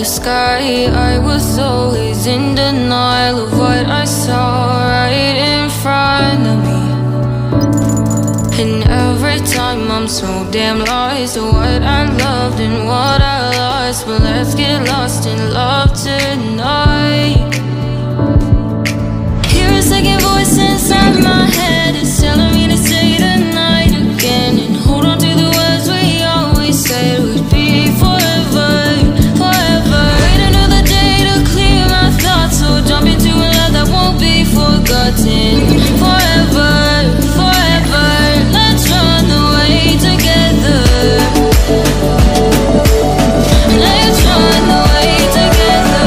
the sky. I was always in denial of what I saw right in front of me. And every time I'm so damn lost to what I loved and what I lost. But let's get lost in love tonight. Hear a second voice inside my head, it's telling me to stay the night again. And hold on to the words we always said would be forever, forever. Wait another day to clear my thoughts, so jump into a love that won't be forgotten. Forever, forever. Let's run away together. Let's run away together.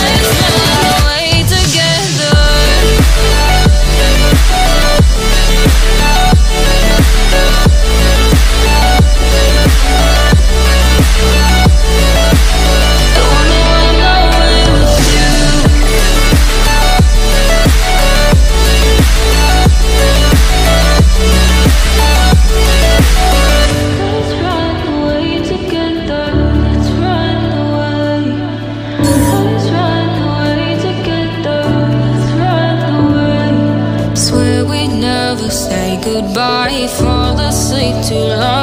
Let's run away together. The only one I know was you. Let's run away together. Let's run away. Let's run away together. Let's run away. Swear we'd never say goodbye. Fall asleep too long.